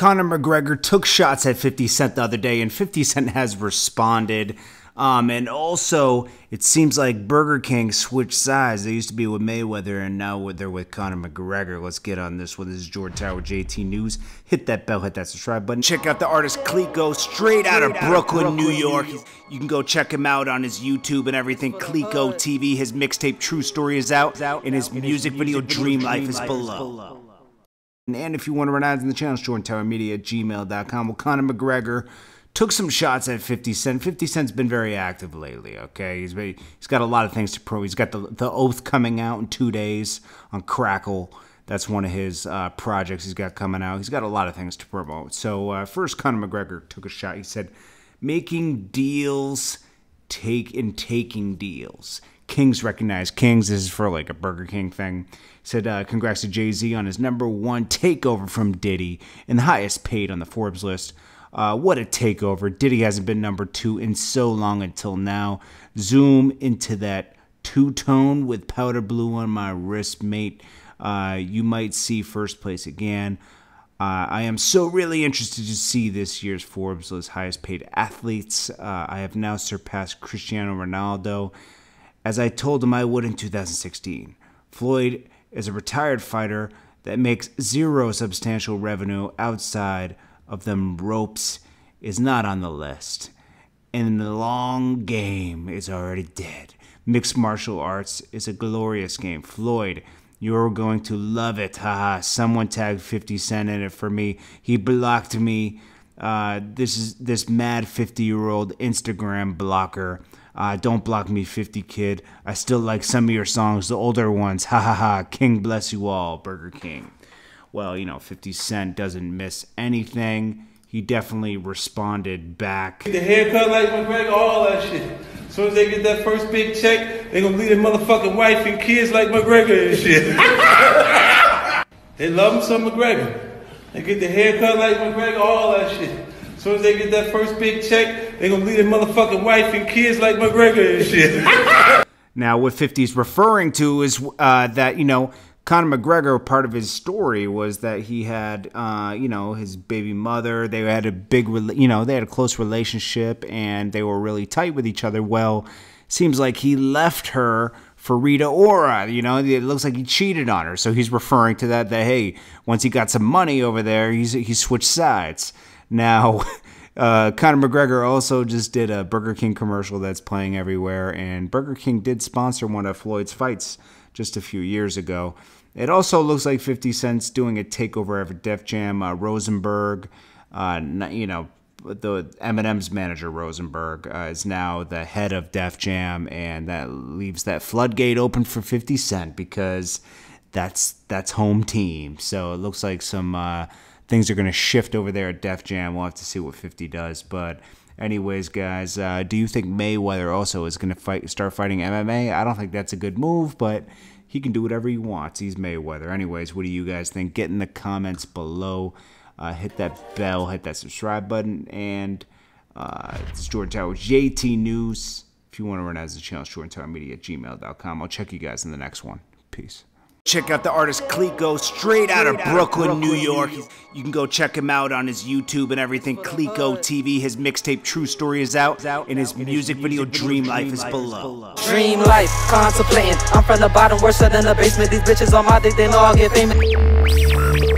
Conor McGregor took shots at 50 Cent the other day, and 50 Cent has responded. And also, it seems like Burger King switched sides. They used to be with Mayweather, and now they're with Conor McGregor. Let's get on this one. This is JordanTower, JT News. Hit that bell, hit that subscribe button. Check out the artist Cleco, straight out of Brooklyn, New York. You can go check him out on his YouTube and everything. Cleco TV, his mixtape True Story is out, and his music video Dream Life is below. And if you want to run ads in the channel, it's JordanTowerMedia@gmail.com. Well, Conor McGregor took some shots at 50 Cent. 50 Cent's been very active lately, okay? He's got a lot of things to prove. He's got the Oath coming out in 2 days on Crackle. That's one of his projects he's got coming out. He's got a lot of things to promote. So first, Conor McGregor took a shot. He said, making deals, taking deals. Kings recognize kings. This is for like a Burger King thing. He said, congrats to Jay-Z on his #1 takeover from Diddy and the highest paid on the Forbes list. What a takeover. Diddy hasn't been #2 in so long until now. Zoom into that two-tone with powder blue on my wrist, mate. You might see first place again. I am so really interested to see this year's Forbes list highest paid athletes. I have now surpassed Cristiano Ronaldo, as I told him I would in 2016. Floyd is a retired fighter that makes zero substantial revenue outside of them ropes, is not on the list, and the long game is already dead. Mixed martial arts is a glorious game. Floyd, you're going to love it, haha. Someone tagged 50 Cent in it for me. He blocked me. This is this mad 50-year-old Instagram blocker. Don't block me, 50 kid. I still like some of your songs, the older ones. Ha ha ha. King bless you all, Burger King. Well, you know, 50 Cent doesn't miss anything. He definitely responded back. The haircut like McGregor, all that shit. As soon as they get that first big check, they gonna leave their motherfucking wife and kids like McGregor and shit. They love him some McGregor. They get the haircut like McGregor, all that shit. As soon as they get that first big check, they gonna leave their motherfucking wife and kids like McGregor and shit. Now, what 50's referring to is that, you know, Conor McGregor, part of his story was that he had, you know, his baby mother. They had a big, you know, they had a close relationship and they were really tight with each other. Well, seems like he left her for Rita Ora. You know, it looks like he cheated on her. So he's referring to that, hey, once he got some money over there, he switched sides. Now, Conor McGregor also just did a Burger King commercial that's playing everywhere, and Burger King did sponsor one of Floyd's fights just a few years ago. It also looks like 50 Cent's doing a takeover of Def Jam. Rosenberg, you know, the Eminem's manager Rosenberg is now the head of Def Jam, and that leaves that floodgate open for 50 Cent because that's home team. So it looks like some things are going to shift over there at Def Jam. We'll have to see what 50 does. But anyways, guys, do you think Mayweather also is going to start fighting MMA? I don't think that's a good move, but he can do whatever he wants. He's Mayweather. Anyways, what do you guys think? Get in the comments below. Hit that bell. Hit that subscribe button. And it's JordanTower JT News. If you want to run ads to the channel, it's JordanTowerMedia@gmail.com. I'll check you guys in the next one. Peace. Check out the artist Cleco, straight out of Brooklyn, New York. You can go check him out on his YouTube and everything. Cleco TV, his mixtape True Story is out, and his music video Dream Life is below. Dream life, contemplating. I'm from the bottom, worse than the basement. These bitches on my dick, they know I'll get famous.